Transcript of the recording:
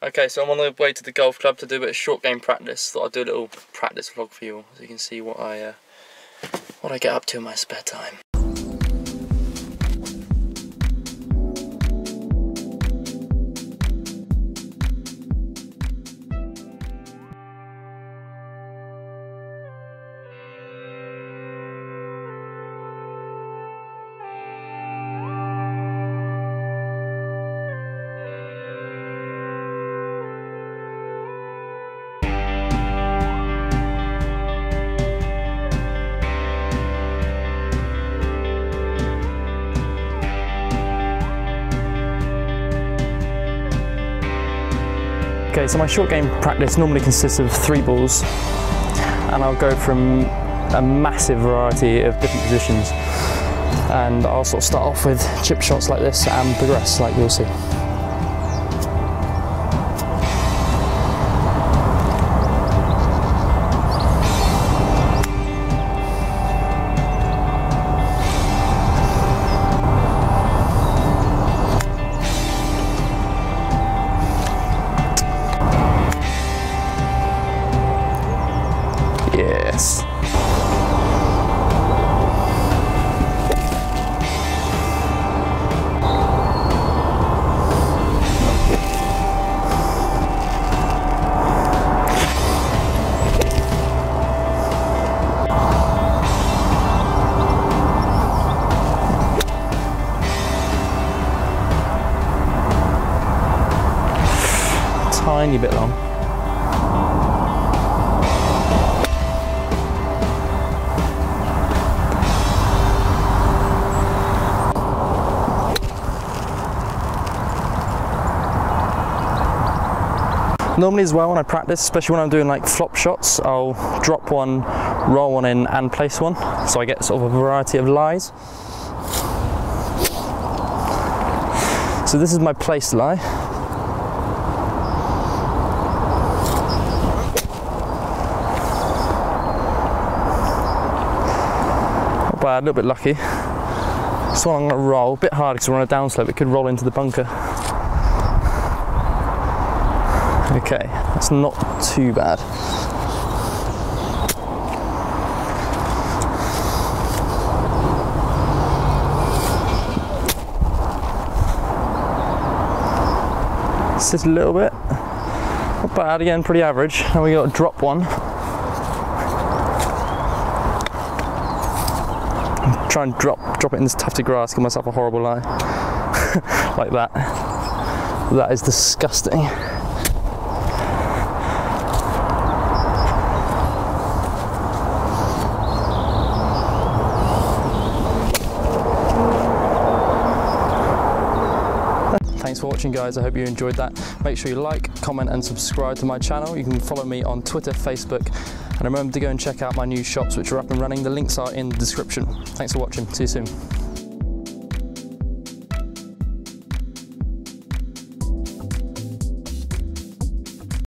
Okay, so I'm on the way to the golf club to do a bit of short game practice. Thought I'd do a little practice vlog for you all, so you can see what I get up to in my spare time. Okay, so my short game practice normally consists of 3 balls, and I'll go from a massive variety of different positions, and I'll sort of start off with chip shots like this and progress like you'll see. Yes. Tiny bit long. Normally as well when I practice, especially when I'm doing like flop shots, I'll drop one, roll one in and place one, so I get sort of a variety of lies. So this is my place lie. Not bad, a little bit lucky. This one I'm going to roll, a bit hard because we're on a downslope, it could roll into the bunker. Okay, that's not too bad. Sit a little bit. Not bad again, pretty average. And we got a drop one. I'm trying to drop it in this tufted grass, give myself a horrible lie. Like that. That is disgusting. Thanks for watching, guys. I hope you enjoyed that. Make sure you like, comment and subscribe to my channel. You can follow me on Twitter, Facebook, and remember to go and check out my new shops which are up and running. The links are in the description. Thanks for watching. See you soon.